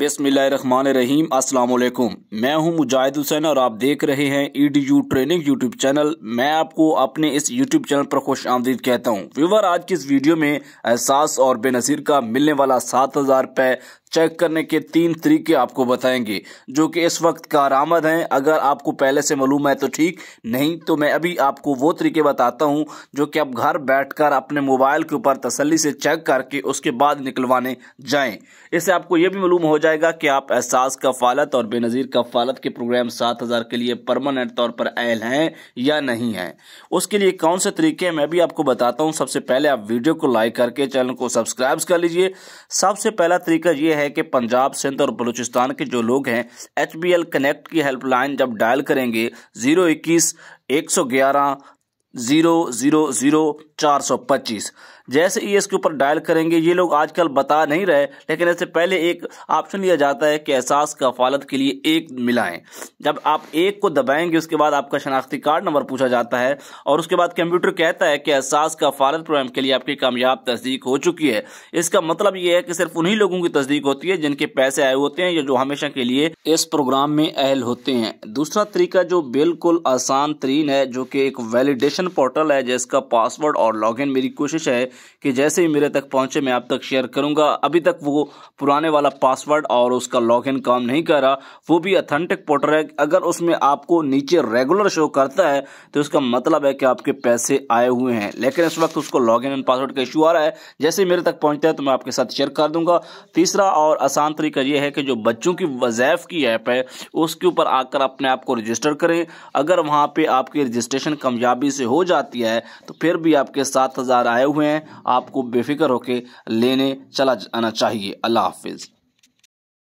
बिस्मिल्लाहिर्रहमानिर्रहीम। अस्सलाम वालेकुम, मैं हूं मुजाहिद हुसैन और आप देख रहे हैं ई ट्रेनिंग यूट्यूब चैनल। मैं आपको अपने इस यूट्यूब चैनल पर खुश आमदीद कहता हूं। व्यूवर, आज की इस वीडियो में एहसास और बेनजीर का मिलने वाला 7000 रुपये चेक करने के तीन तरीके आपको बताएंगे जो कि इस वक्त कारामद हैं। अगर आपको पहले से मालूम है तो ठीक, नहीं तो मैं अभी आपको वो तरीके बताता हूं जो कि आप घर बैठकर अपने मोबाइल के ऊपर तसल्ली से चेक करके उसके बाद निकलवाने जाएं। इससे आपको ये भी मालूम हो जाएगा कि आप एहसास कफालत और बेनजीर कफालत के प्रोग्राम 7000 के लिए परमानेंट तौर पर अहल हैं या नहीं हैं। उसके लिए कौन से तरीके हैं मैं भी आपको बताता हूँ। सबसे पहले आप वीडियो को लाइक करके चैनल को सब्सक्राइब कर लीजिए। सबसे पहला तरीका ये है कि पंजाब, सिंध और बलूचिस्तान के जो लोग हैं, एचबीएल कनेक्ट की हेल्पलाइन जब डायल करेंगे 021-111-000-425 जैसे ही इसके ऊपर डायल करेंगे, ये लोग आजकल बता नहीं रहे लेकिन इससे पहले एक ऑप्शन लिया जाता है कि एहसास कफालत के लिए एक मिलाएं। जब आप एक को दबाएंगे उसके बाद आपका शनाख्ती कार्ड नंबर पूछा जाता है और उसके बाद कंप्यूटर कहता है कि एहसास कफालत प्रोग्राम के लिए आपकी कामयाब तस्दीक हो चुकी है। इसका मतलब ये है कि सिर्फ उन्हीं लोगों की तस्दीक होती है जिनके पैसे आए होते हैं या जो हमेशा के लिए इस प्रोग्राम में अहल होते हैं। दूसरा तरीका जो बिल्कुल आसान तरीन है, जो कि एक वैलिडेशन पोर्टल है जिसका पासवर्ड और लॉगिन मेरी कोशिश है कि जैसे ही मेरे तक पहुंचे मैं आप तक शेयर करूंगा। अभी तक वो पुराने वाला पासवर्ड और उसका लॉगिन काम नहीं कर रहा। वो भी ऑथेंटिक पोर्टल है। अगर उसमें आपको नीचे रेगुलर शो करता है तो इसका मतलब है कि आपके पैसे आए हुए हैं, लेकिन इस वक्त उसको लॉगिन एंड पासवर्ड का इशू आ रहा है। जैसे ही मेरे तक पहुँचता है तो मैं आपके साथ शेयर कर दूंगा। तीसरा और आसान तरीका यह है कि जो बच्चों की वज़ाइफ की ऐप है उसके ऊपर आकर अपने आप को रजिस्टर करें। अगर वहाँ पर आपकी रजिस्ट्रेशन कामयाबी से हो जाती है तो फिर भी आपके 7000 आए हुए हैं। आपको बेफिक्र होकर लेने चला जाना चाहिए। अल्लाह हाफिज़।